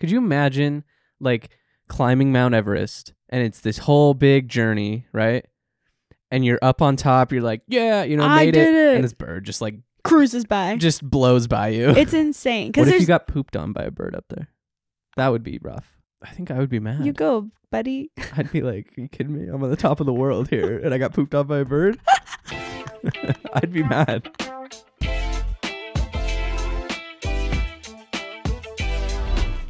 Could you imagine like climbing Mount Everest and it's this whole big journey, right? And you're up on top, you're like, yeah, you know, I did it. And this bird just like cruises by, just blows by you. It's insane. What if you got pooped on by a bird up there? That would be rough. I think I would be mad. You go, buddy. I'd be like, are you kidding me? I'm on the top of the world here and I got pooped on by a bird? I'd be mad.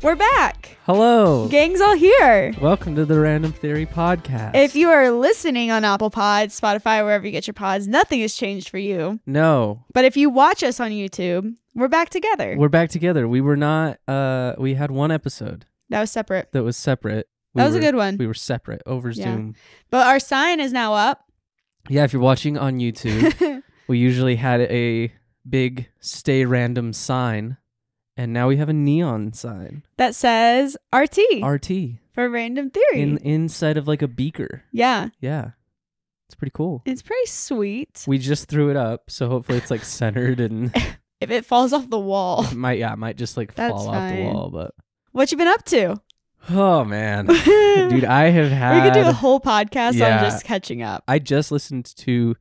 We're back. Hello. Gang's all here. Welcome to the Random Theory Podcast. If you are listening on Apple Pods, Spotify, wherever you get your pods, nothing has changed for you. No. But if you watch us on YouTube, we're back together. We're back together. We were not, we had one episode. That was separate. That was separate. That was a good one. We were separate over Zoom. But our sign is now up. Yeah, if you're watching on YouTube, we usually had a big stay random sign. And now we have a neon sign that says RT. RT. For Random Theory. Inside of like a beaker. Yeah. Yeah. It's pretty cool. It's pretty sweet. We just threw it up, so hopefully it's like centered and... If it falls off the wall. It might, yeah, it might just like fall off the wall, but... What you been up to? Oh, man. Dude, I have had... We could do a whole podcast on just catching up. I just listened to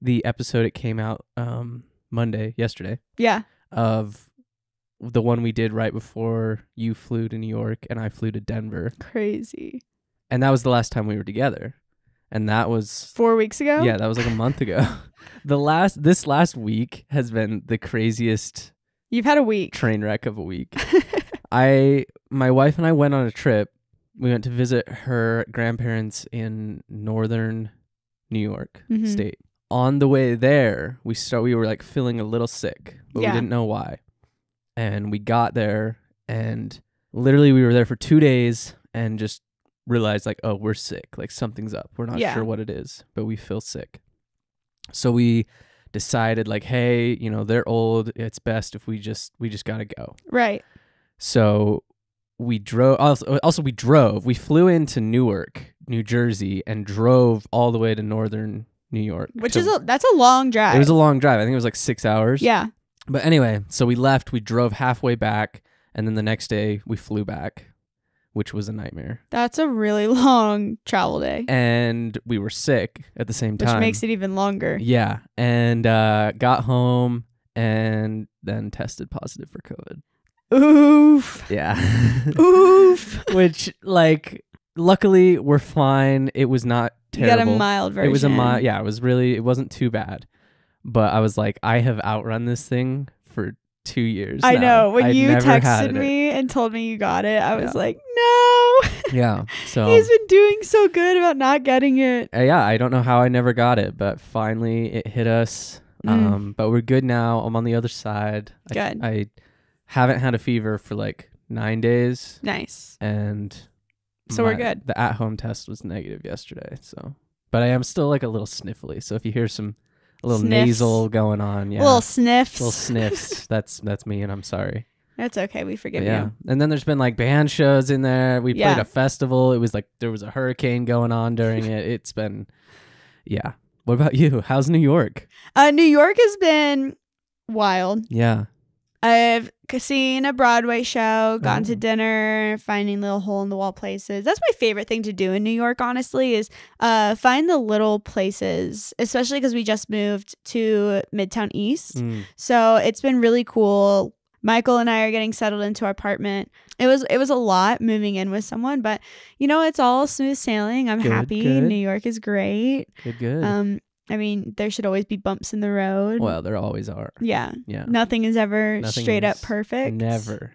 the episode. It came out yesterday. Yeah. Of... the one we did right before you flew to New York and I flew to Denver. Crazy. And that was the last time we were together. And that was... 4 weeks ago? Yeah, that was like a month ago. This last week has been the craziest... You've had a week. Train wreck of a week. My wife and I went on a trip. We went to visit her grandparents in northern New York state. On the way there, we were like feeling a little sick, but we didn't know why. And we got there and literally we were there for 2 days and just realized like, oh, we're sick. Like something's up. We're not sure what it is, but we feel sick. So we decided like, hey, you know, they're old. It's best if we just got to go. Right. So we drove. Also, we drove. We flew into Newark, New Jersey and drove all the way to northern New York. That's a long drive. It was a long drive. I think it was like 6 hours. Yeah. But anyway, so we left, we drove halfway back, and then the next day we flew back, which was a nightmare. That's a really long travel day. And we were sick at the same time. Which makes it even longer. Yeah. And got home and then tested positive for COVID. Oof. Yeah. Oof. Which, like, luckily we're fine. It was not terrible. You got a mild version. It was a mild, yeah, it wasn't too bad. But I was like, I have outrun this thing for 2 years. I know. When you texted me and told me you got it, I was like, no. Yeah. So he's been doing so good about not getting it. Yeah. I don't know how I never got it, but finally it hit us. But we're good now. I'm on the other side. Good. I haven't had a fever for like 9 days. Nice. And so we're good. The at-home test was negative yesterday. So, but I am still like a little sniffly. So if you hear some... a little sniffs. Nasal going on, yeah. Little sniffs. Little sniffs. That's me, and I'm sorry. That's okay. We forgive you. And then there's been like band shows in there. We played a festival. It was like there was a hurricane going on during it. It's been, yeah. What about you? How's New York? New York has been wild. Yeah. I've seen a Broadway show, gone to dinner, finding little hole-in-the-wall places. That's my favorite thing to do in New York, honestly, is find the little places, especially because we just moved to Midtown East. So it's been really cool. Michael and I are getting settled into our apartment. It was a lot moving in with someone, but, you know, it's all smooth sailing. I'm happy. Good. New York is great. Good. I mean, there should always be bumps in the road. Well, there always are. Yeah. Yeah. Nothing is ever straight up perfect. Never.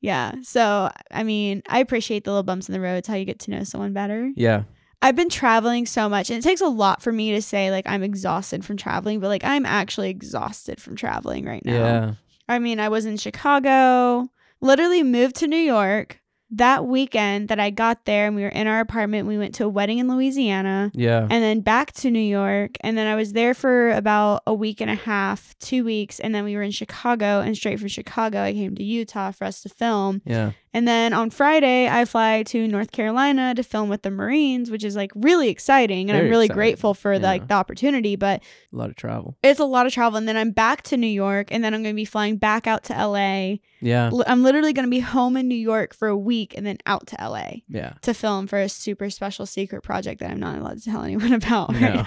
Yeah. So, I mean, I appreciate the little bumps in the road. It's how you get to know someone better. Yeah. I've been traveling so much, and it takes a lot for me to say, like, I'm exhausted from traveling, but, like, I'm actually exhausted from traveling right now. Yeah. I mean, I was in Chicago, literally moved to New York. That weekend that I got there and we were in our apartment, we went to a wedding in Louisiana. Yeah. And then back to New York. And then I was there for about a week and a half, 2 weeks. And then we were in Chicago. And straight from Chicago, I came to Utah for us to film. Yeah. And then on Friday, I fly to North Carolina to film with the Marines, which is like really exciting. And I'm really grateful for the opportunity, but a lot of travel. It's a lot of travel. And then I'm back to New York, and then I'm going to be flying back out to LA. Yeah. I'm literally going to be home in New York for a week and then out to LA. Yeah. To film for a super special secret project that I'm not allowed to tell anyone about right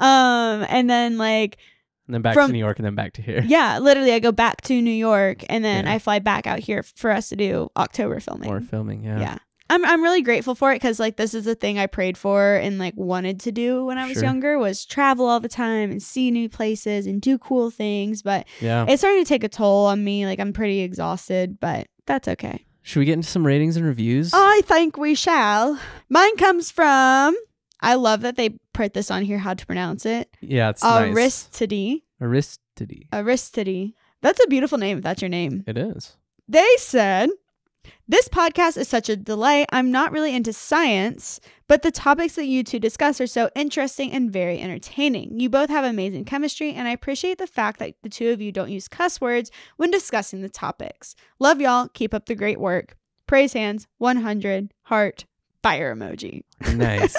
now. And then like, and then back to New York, and then back to here. Yeah, literally, I go back to New York, and then I fly back out here for us to do October filming. Or filming, yeah. Yeah, I'm really grateful for it, because like this is the thing I prayed for and like wanted to do when I was younger, was travel all the time and see new places and do cool things. But yeah, it's starting to take a toll on me. Like I'm pretty exhausted, but that's okay. Should we get into some ratings and reviews? I think we shall. Mine comes from. I love that they put this on here, how to pronounce it. Yeah, it's Aristide. Nice. Aristide. Aristide. That's a beautiful name, if that's your name. It is. They said, this podcast is such a delight. I'm not really into science, but the topics that you two discuss are so interesting and very entertaining. You both have amazing chemistry, and I appreciate the fact that the two of you don't use cuss words when discussing the topics. Love y'all. Keep up the great work. Praise hands, 100, heart, fire emoji. Nice.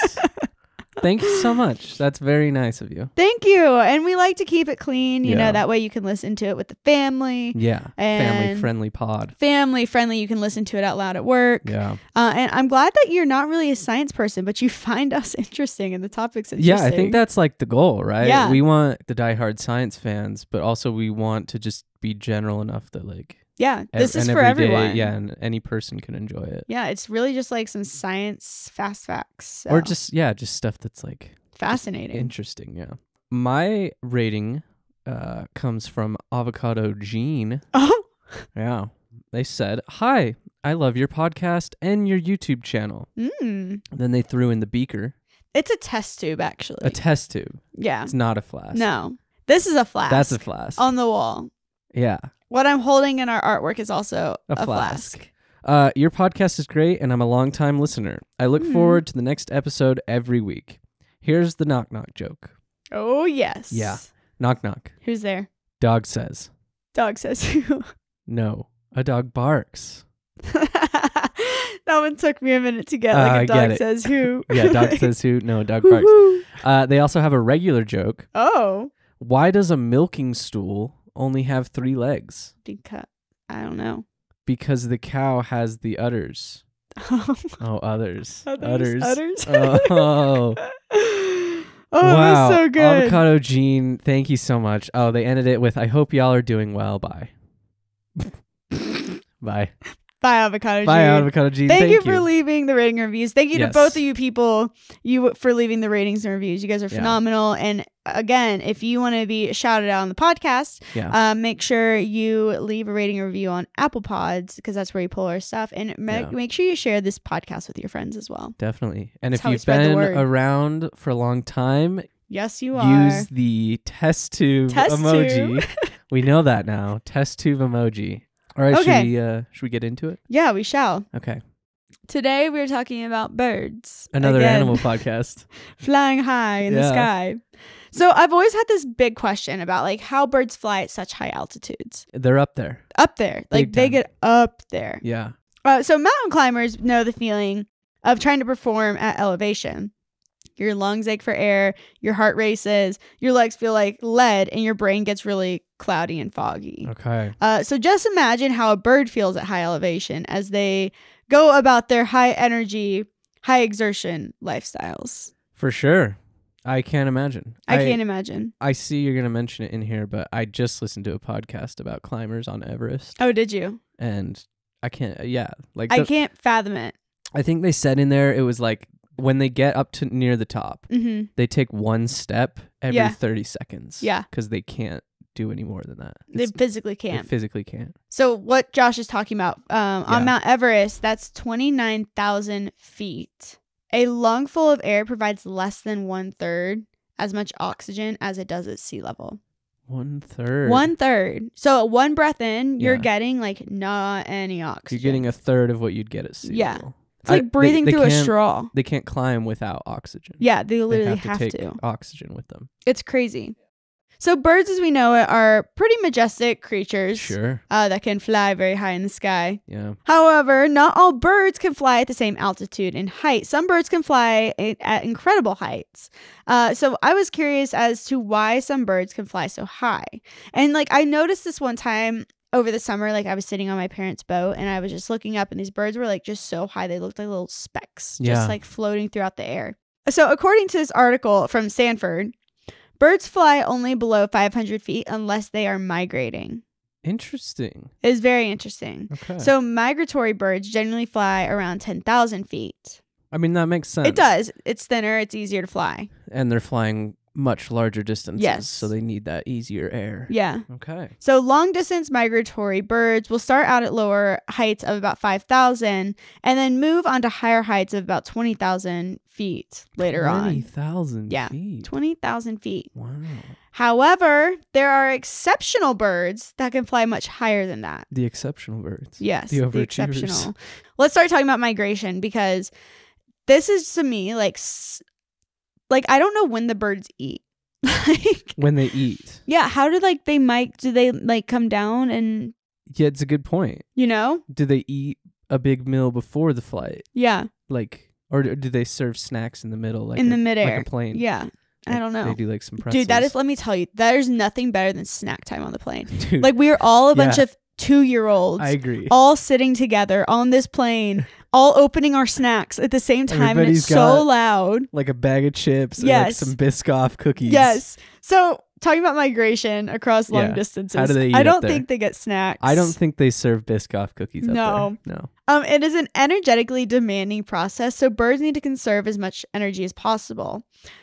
Thank you so much. That's very nice of you. Thank you. And we like to keep it clean, you know, that way you can listen to it with the family. Yeah. Family friendly pod. Family friendly. You can listen to it out loud at work. Yeah. And I'm glad that you're not really a science person, but you find us interesting and the topic's interesting. Yeah, I think that's like the goal, right? Yeah. We want the diehard science fans, but also we want to just be general enough that like, yeah, this is for everyone. Yeah, and any person can enjoy it. Yeah, it's really just like some science fast facts. So. Or just, yeah, just stuff that's like... fascinating. Interesting, yeah. My rating comes from Avocado Gene. Oh! Yeah. They said, hi, I love your podcast and your YouTube channel. Mm. Then they threw in the beaker. It's a test tube, actually. A test tube. Yeah. It's not a flask. No. This is a flask. That's a flask. On the wall. Yeah. What I'm holding in our artwork is also a flask. Your podcast is great, and I'm a long-time listener. I look forward to the next episode every week. Here's the knock-knock joke. Oh, yes. Yeah. Knock-knock. Who's there? Dog says. Dog says who? No. A dog barks. That one took me a minute to get. Like a dog says who. Yeah, dog says who. No, a dog barks. They also have a regular joke. Oh. Why does a milking stool... only have 3 legs? Because I don't know. Because the cow has the udders. Oh, udders. Udders. Udders. Oh. Oh, wow. That's so good. Avocado Gene, thank you so much. Oh, they ended it with, I hope y'all are doing well. Bye. Bye. Bye, Avocado Gene. Bye, Avocado Gene. Thank you for leaving the rating and reviews. Thank you to both of you people for leaving the ratings and reviews. You guys are phenomenal. And again, if you want to be shouted out on the podcast, make sure you leave a rating and review on Apple Pods, because that's where you pull our stuff. And make sure you share this podcast with your friends as well. Definitely. And that's if you've been around for a long time, yes, you are. Use the test tube emoji. We know that now. Test tube emoji. All right, okay. Should we get into it? Yeah, we shall. Okay. Today we're talking about birds. Another animal podcast. Flying high in the sky. So I've always had this big question about like how birds fly at such high altitudes. They're up there. Up there. Like they get up there. Yeah. So mountain climbers know the feeling of trying to perform at elevation. Your lungs ache for air, your heart races, your legs feel like lead, and your brain gets really cloudy and foggy. Okay. So just imagine how a bird feels at high elevation as they go about their high energy, high exertion lifestyles. For sure. I can't imagine. I can't imagine. I see you're going to mention it in here, but I just listened to a podcast about climbers on Everest. Oh, did you? And I can't, like I can't fathom it. I think they said in there it was like, when they get up to near the top, they take one step every 30 seconds. Yeah. Because they can't do any more than that. They physically can't. They physically can't. So what Josh is talking about, on Mount Everest, that's 29,000 feet. A lung full of air provides less than 1/3 as much oxygen as it does at sea level. 1/3. 1/3. So one breath in, you're getting like not any oxygen. You're getting 1/3 of what you'd get at sea level. It's like breathing through a straw. They can't climb without oxygen. Yeah, they literally have to take oxygen with them. It's crazy. So birds, as we know it, are pretty majestic creatures that can fly very high in the sky. Yeah. However, not all birds can fly at the same altitude and height. Some birds can fly at incredible heights. So I was curious as to why some birds can fly so high. And like I noticed this one time over the summer, like I was sitting on my parents' boat and I was just looking up and these birds were like just so high. They looked like little specks just like floating throughout the air. So according to this article from Stanford, birds fly only below 500 feet unless they are migrating. Interesting. It's very interesting. Okay. So migratory birds generally fly around 10,000 feet. I mean, that makes sense. It does. It's thinner. It's easier to fly. And they're flying much larger distances. Yes. So they need that easier air. Yeah. Okay. So long distance migratory birds will start out at lower heights of about 5,000 and then move on to higher heights of about 20,000 feet later on. 20,000 feet. 20,000 feet. Wow. However, there are exceptional birds that can fly much higher than that. The exceptional birds. Yes. The exceptional. Let's start talking about migration because this is to me like I don't know when the birds eat. Like when they eat. Yeah, how do like they might do they like come down and yeah, it's a good point. You know? Do they eat a big meal before the flight? Yeah. Like or do they serve snacks in the middle like in the midair like a plane? Yeah. Like, I don't know. They do like some pretzels. Dude, that is let me tell you, there's nothing better than snack time on the plane. Dude. Like we are all a bunch of 2-year-olds. I agree. All sitting together on this plane. All opening our snacks at the same time. Everybody's and it's so loud. Like a bag of chips and like some Biscoff cookies. Yes. So talking about migration across long distances. How do they eat I don't think they get snacks. I don't think they serve Biscoff cookies up there. No. It is an energetically demanding process, so birds need to conserve as much energy as possible.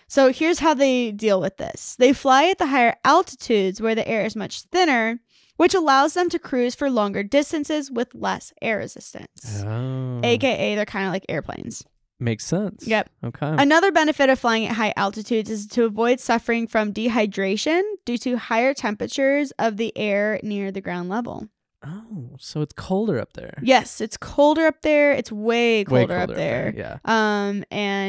So here's how they deal with this. They fly at the higher altitudes where the air is much thinner, which allows them to cruise for longer distances with less air resistance. Oh. AKA, they're kind of like airplanes. Makes sense. Yep. Okay. Another benefit of flying at high altitudes is to avoid suffering from dehydration due to higher temperatures of the air near the ground level. Oh, so it's colder up there. Yes, it's colder up there. It's way colder up there. Yeah. And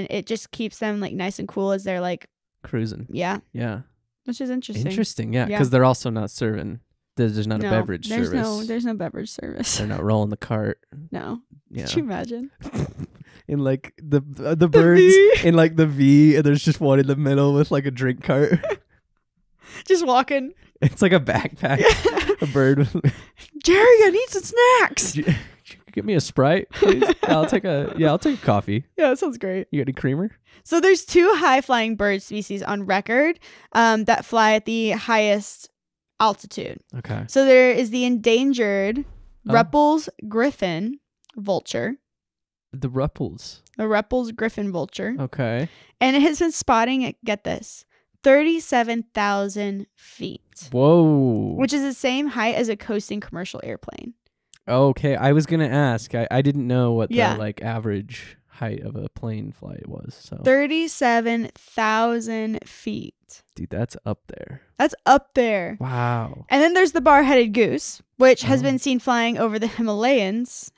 it just keeps them like nice and cool as they're like cruising. Yeah. Yeah. Which is interesting. Interesting. Yeah. Because they're also not serving. There's not a beverage service. There's no beverage service. They're not rolling the cart. No. Yeah. Could you imagine? In like the birds in like the V, and there's just one in the middle with like a drink cart. Just walking. It's like a backpack. Yeah. A bird. With Jerry, I need some snacks. Give me a Sprite, please. I'll take a coffee. Yeah, that sounds great. You got any creamer? So there's 2 high flying bird species on record that fly at the highest altitude. Okay. So there is the endangered Rüppell's Griffon vulture. The Rüppell's. The Rüppell's Griffon vulture. Okay. And it has been spotting at, get this, 37,000 feet. Whoa. Which is the same height as a coasting commercial airplane. Okay. I was going to ask. I didn't know what the like average height of a plane flight was. So 37,000 feet. Dude, that's up there. That's up there. Wow. And then there's the Bar-Headed Goose, which has been seen flying over the Himalayas.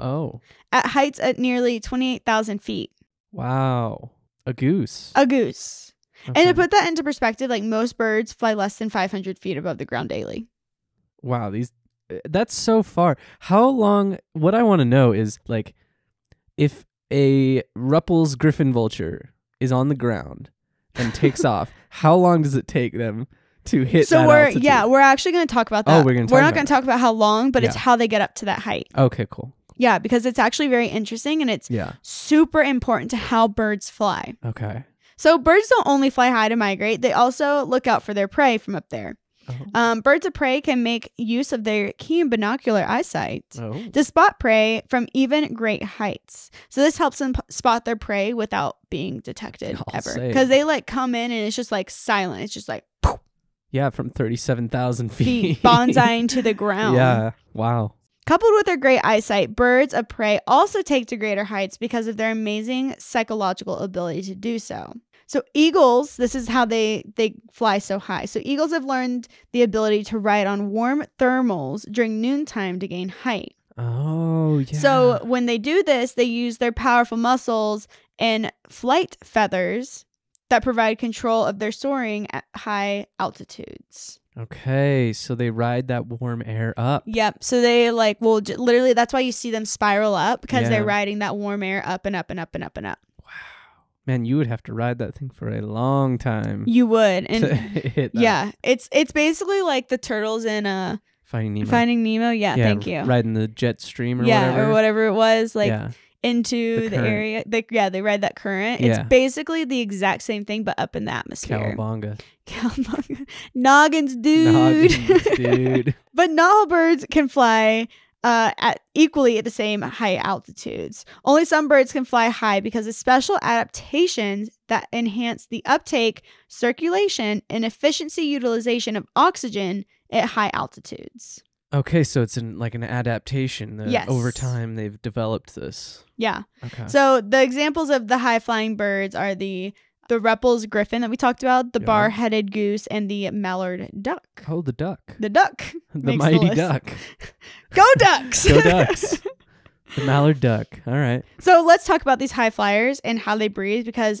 Oh. At heights at nearly 28,000 feet. Wow. A goose. A goose. Okay. And to put that into perspective, like most birds fly less than 500 feet above the ground daily. Wow, that's so far. How long? What I want to know is like if a Rüppell's Griffon vulture is on the ground and takes off, how long does it take them to hit that altitude? Yeah, we're actually going to talk about that. Oh, we're not going to talk about how long, but it's how they get up to that height. Okay, cool. Yeah, because it's actually very interesting and it's super important to how birds fly. Okay. So birds don't only fly high to migrate. They also look out for their prey from up there. Birds of prey can make use of their keen binocular eyesight to spot prey from even great heights. So this helps them spot their prey without being detected ever. Because they like come in and it's just like silent. It's just like poof. Yeah, from 37,000 feet. Bonsaiing to the ground. Yeah, wow. Coupled with their great eyesight, birds of prey also take to greater heights because of their amazing psychological ability to do so. So eagles, this is how they fly so high. So eagles have learned the ability to ride on warm thermals during noontime to gain height. Oh, yeah. So when they do this, they use their powerful muscles and flight feathers that provide control of their soaring at high altitudes. Okay, so they ride that warm air up. Yep, so they like will literally, that's why you see them spiral up, because they're riding that warm air up and up and up and up and up. Wow. Man, you would have to ride that thing for a long time. You would. And to hit that. Yeah, it's basically like the turtles in Finding Nemo. Finding Nemo, yeah, thank you. Riding the jet stream or whatever. Yeah, or whatever it was, like into the area. They ride that current. Yeah. It's basically the exact same thing, but up in the atmosphere. Cowabunga. Cowabunga. Noggins, dude. Noggins, dude. But novel birds can fly equally at the same high altitudes. Only some birds can fly high because of special adaptations that enhance the uptake, circulation, and efficiency utilization of oxygen at high altitudes. Okay, so it's like an adaptation that over time they've developed this. Yeah. Okay. So the examples of the high-flying birds are the Rüppell's Griffon that we talked about, the Bar-Headed Goose, and the Mallard Duck. Oh, the duck. The duck. The mighty duck. Go Ducks! Go Ducks. The Mallard Duck. All right. So let's talk about these high flyers and how they breathe, because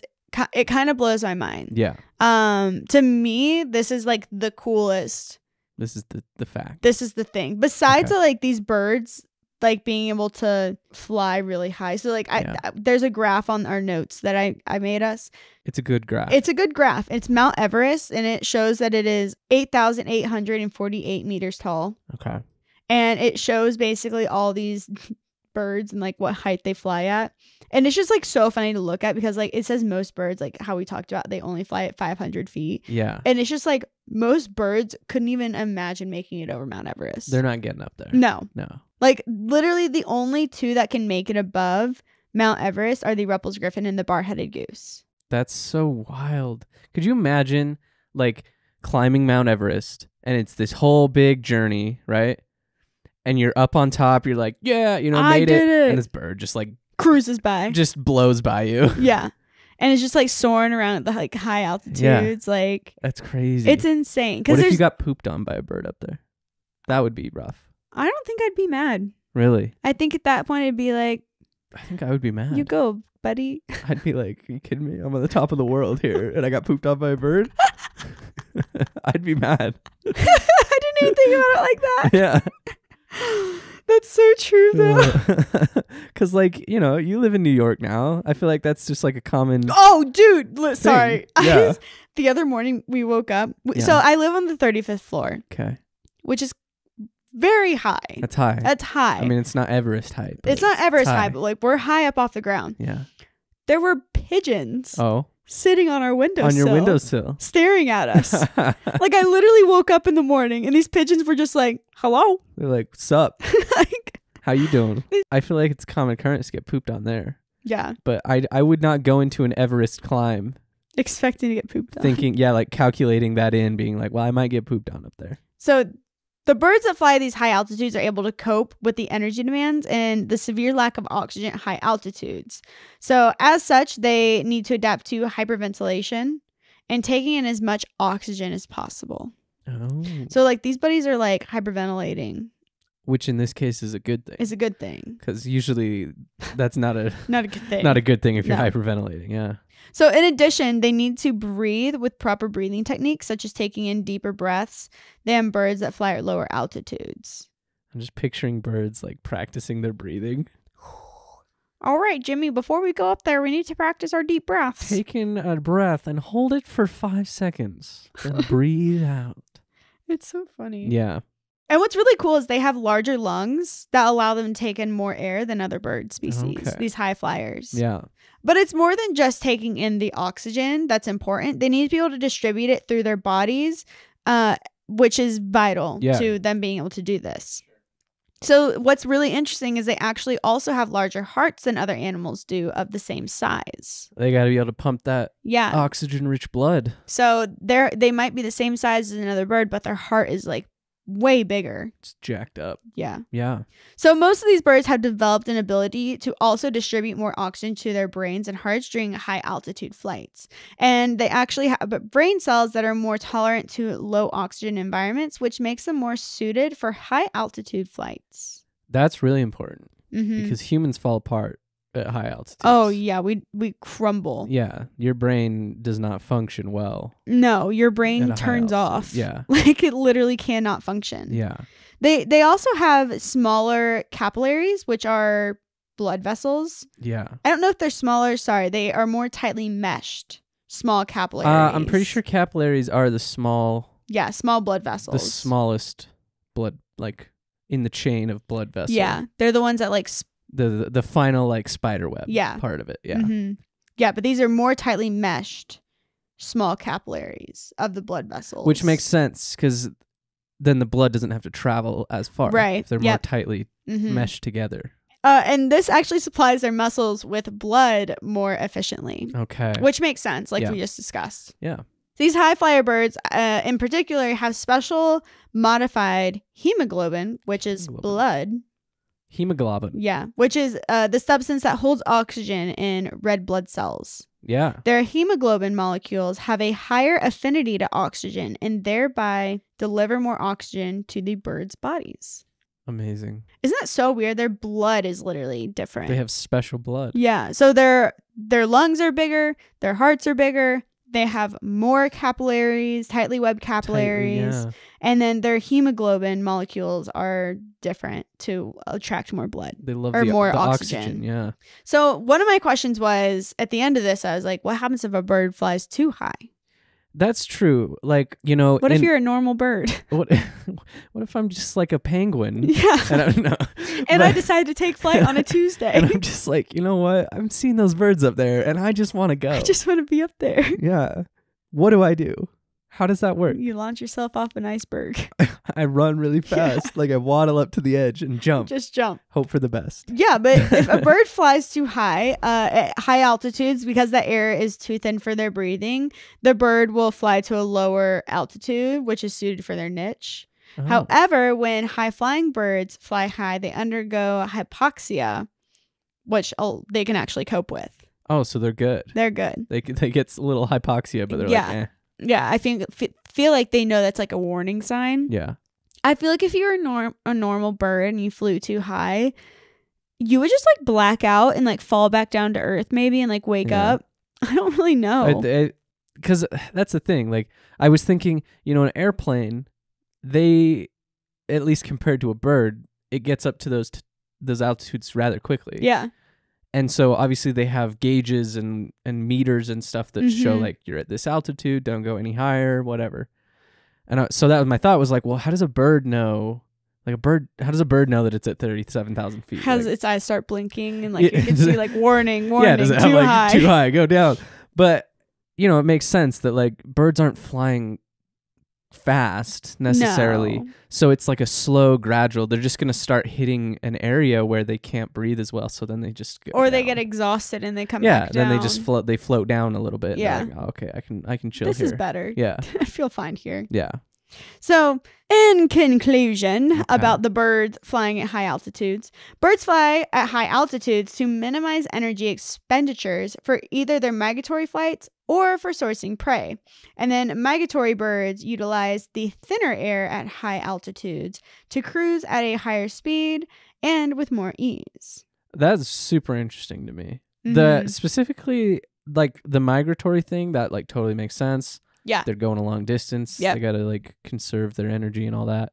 it kind of blows my mind. Yeah. To me, this is like the coolest. This is the fact. This is the thing. Besides like these birds like being able to fly really high. So like there's a graph on our notes that I made us. It's a good graph. It's a good graph. It's Mount Everest, and it shows that it is 8,848 meters tall. Okay. And it shows basically all these birds and like what height they fly at. And it's just like so funny to look at, because like it says most birds, like how we talked about, they only fly at 500 feet. Yeah. And it's just like most birds couldn't even imagine making it over Mount Everest. They're not getting up there. No. No. Like literally the only two that can make it above Mount Everest are the Rüppell's Griffon and the Bar-Headed Goose. That's so wild. Could you imagine like climbing Mount Everest, and it's this whole big journey, right? And you're up on top, you're like, yeah, you know, I made it. And this bird just like cruises by, just blows by you. Yeah, and it's just like soaring around at the like high altitudes. Yeah. Like that's crazy. It's insane. What if you got pooped on by a bird up there? That would be rough. I don't think I'd be mad. Really? I think at that point it'd be like, I think I would be mad. You go, buddy. I'd be like, are you kidding me? I'm on the top of the world here, and I got pooped on by a bird. I'd be mad. I didn't even think about it like that. Yeah. That's so true though, because like, you know, you live in New York now. I feel like that's just like a common thing. Sorry. Yeah. The other morning we woke up, so I live on the 35th floor, which is very high. That's high. I mean, it's not Everest height, but like we're high up off the ground. Yeah, there were pigeons sitting on our windowsill. On your windowsill. Staring at us. Like, I literally woke up in the morning and these pigeons were just like, hello. They're like, sup? Like, how you doing? I feel like it's common occurrence to get pooped on there. Yeah. But I would not go into an Everest climb expecting to get pooped on. Thinking, like calculating that in, being like, well, I might get pooped on up there. So the birds that fly these high altitudes are able to cope with the energy demands and the severe lack of oxygen at high altitudes. So as such, they need to adapt to hyperventilation and taking in as much oxygen as possible. Oh. So like these buddies are like hyperventilating. Which in this case is a good thing. It's a good thing. Because usually that's not a not a good thing if you're hyperventilating. Yeah. So in addition, they need to breathe with proper breathing techniques, such as taking in deeper breaths than birds that fly at lower altitudes. I'm just picturing birds like practicing their breathing. All right, Jimmy, before we go up there, we need to practice our deep breaths. Take in a breath and hold it for 5 seconds. Then breathe out. It's so funny. Yeah. And what's really cool is they have larger lungs that allow them to take in more air than other bird species, these high flyers. Yeah. But it's more than just taking in the oxygen that's important. They need to be able to distribute it through their bodies, which is vital to them being able to do this. So what's really interesting is they actually also have larger hearts than other animals do of the same size. They got to be able to pump that oxygen-rich blood. So they might be the same size as another bird, but their heart is like way bigger. It's jacked up. Yeah. Yeah. So most of these birds have developed an ability to also distribute more oxygen to their brains and hearts during high altitude flights. And they actually have brain cells that are more tolerant to low oxygen environments, which makes them more suited for high altitude flights. That's really important because humans fall apart at high altitudes. Oh yeah, we crumble. Yeah, your brain does not function well. No, your brain turns off. Yeah, like it literally cannot function. Yeah, they also have smaller capillaries, which are blood vessels. Yeah, I don't know if they're smaller. Sorry, they are more tightly meshed. Small capillaries. I'm pretty sure capillaries are the small. Yeah, small blood vessels. The smallest blood, like in the chain of blood vessels. Yeah, they're the ones that like. The final like spider web part of it. Yeah. Mm-hmm. Yeah, but these are more tightly meshed small capillaries of the blood vessels. Which makes sense because then the blood doesn't have to travel as far. Right. If they're more tightly meshed together. And this actually supplies their muscles with blood more efficiently. Okay. Which makes sense, like we just discussed. Yeah. These high flyer birds in particular have special modified hemoglobin, which is blood. Hemoglobin. Yeah, which is the substance that holds oxygen in red blood cells. Yeah. Their hemoglobin molecules have a higher affinity to oxygen and thereby deliver more oxygen to the birds' bodies. Amazing. Isn't that so weird? Their blood is literally different. They have special blood. Yeah. So their lungs are bigger. Their hearts are bigger. They have more capillaries, tightly webbed capillaries. And then their hemoglobin molecules are different to attract more blood. They love more oxygen. Yeah. So one of my questions was, at the end of this, I was like, what happens if a bird flies too high? That's true. Like, you know. What if you're a normal bird? What if I'm just like a penguin? Yeah. And I don't know. And I decide to take flight on a Tuesday. And I'm just like, you know what? I'm seeing those birds up there and I just want to go. I just want to be up there. Yeah. What do I do? How does that work? You launch yourself off an iceberg. I run really fast. Yeah. Like I waddle up to the edge and jump. Just jump. Hope for the best. Yeah, but if a bird flies too high, at high altitudes, because the air is too thin for their breathing, the bird will fly to a lower altitude, which is suited for their niche. Oh. However, when high-flying birds fly high, they undergo hypoxia, which they can actually cope with. Oh, so they're good. They're good. They get a little hypoxia, but they're like, eh. Yeah, I think feel like they know that's like a warning sign. Yeah. I feel like if you were a normal bird and you flew too high, you would just like black out and like fall back down to earth maybe and like wake up. I don't really know. Because that's the thing. Like I was thinking, you know, an airplane, they, at least compared to a bird, it gets up to those altitudes rather quickly. Yeah. And so obviously they have gauges and meters and stuff that show like you're at this altitude, don't go any higher, whatever. And so that was my thought was like, well, how does a bird know? Like a bird, how does a bird know that it's at 37,000 feet? How does its eyes start blinking and like it can see like warning, warning, yeah, does it have, like, high. Too high, go down. But you know, it makes sense that like birds aren't flying fast necessarily. No. So it's like a slow gradual. They're just going to start hitting an area where they can't breathe as well. So then they just go down. They get exhausted and they come back down. Yeah, then they just float. They float down a little bit. Yeah. Like, oh, okay, I can chill here. This is better. Yeah. I feel fine here. Yeah. So in conclusion about the birds flying at high altitudes, birds fly at high altitudes to minimize energy expenditures for either their migratory flights or for sourcing prey. And then migratory birds utilize the thinner air at high altitudes to cruise at a higher speed and with more ease. That's super interesting to me. Specifically, like the migratory thing, that like totally makes sense. Yeah. They're going a long distance. Yep. They got to like conserve their energy and all that.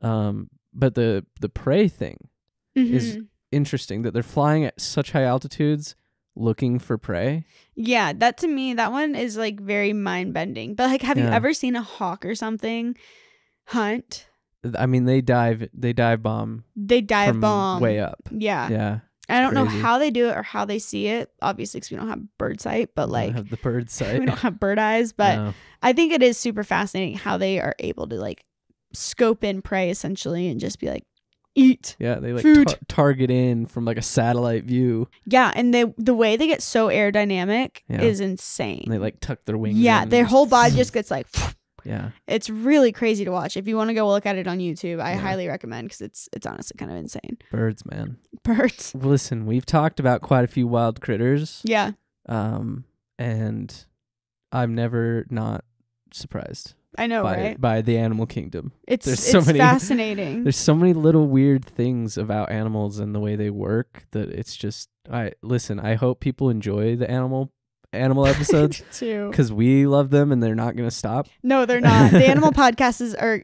But the prey thing is interesting that they're flying at such high altitudes looking for prey. Yeah, that to me, that one is like very mind-bending. But like, have you ever seen a hawk or something hunt? I mean, they dive bomb. They dive bomb way up. Yeah. Yeah. I don't know how they do it or how they see it, obviously, because we don't have bird sight, but like we don't have bird eyes, but I think it is super fascinating how they are able to like scope in prey essentially and just be like, eat. Yeah, they like target in from like a satellite view. Yeah, and the way they get so aerodynamic is insane. And they like tuck their wings. Yeah, their whole body just gets like. Yeah, it's really crazy to watch. If you want to go look at it on YouTube, I highly recommend because it's honestly kind of insane. Birds, man. Birds. Listen, we've talked about quite a few wild critters. Yeah. And I'm never not surprised. I know, right? By the animal kingdom. It's fascinating. There's so many little weird things about animals and the way they work that it's just... Listen, I hope people enjoy the animal episodes too, because we love them and they're not going to stop. No, they're not. The animal podcasts are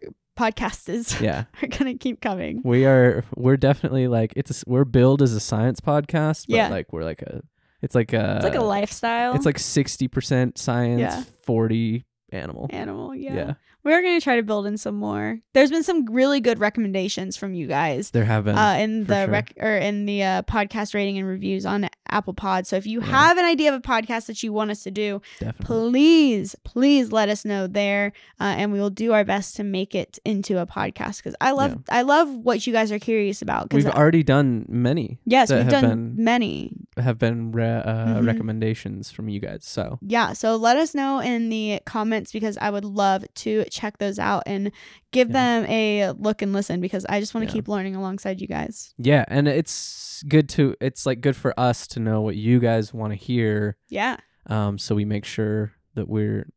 going to keep coming. We're definitely like we're billed as a science podcast, but like we're like a... It's like a lifestyle. It's like 60% science, 40 animal. Yeah. We're going to try to build in some more. There's been some really good recommendations from you guys. There have been in the podcast rating and reviews on Apple Pod. So if you have an idea of a podcast that you want us to do, please let us know there, and we will do our best to make it into a podcast, because I love what you guys are curious about. We've already done many. Yes, we've done many. Have been recommendations from you guys. So let us know in the comments, because I would love to check those out and give them a look and listen, because I just want to keep learning alongside you guys. Yeah, and it's good for us to know what you guys want to hear. Yeah. So we make sure that we're,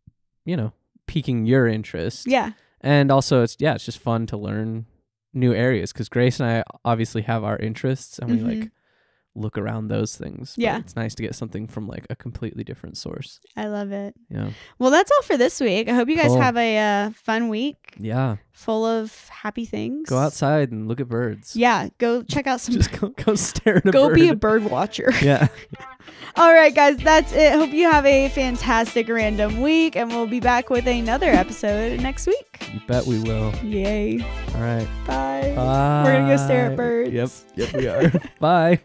piquing your interest. Yeah. And also it's just fun to learn new areas, because Grace and I obviously have our interests and we like look around those things. Yeah. It's nice to get something from like a completely different source. I love it. Yeah. Well, that's all for this week. I hope you guys have a fun week. Yeah. Full of happy things. Go outside and look at birds. Yeah. Go check out some. Just go stare at a bird. Go be a bird watcher. Yeah. All right, guys. That's it. Hope you have a fantastic random week, and we'll be back with another episode next week. You bet we will. Yay. All right. Bye. We're going to go stare at birds. Yep. Yep, we are. Bye.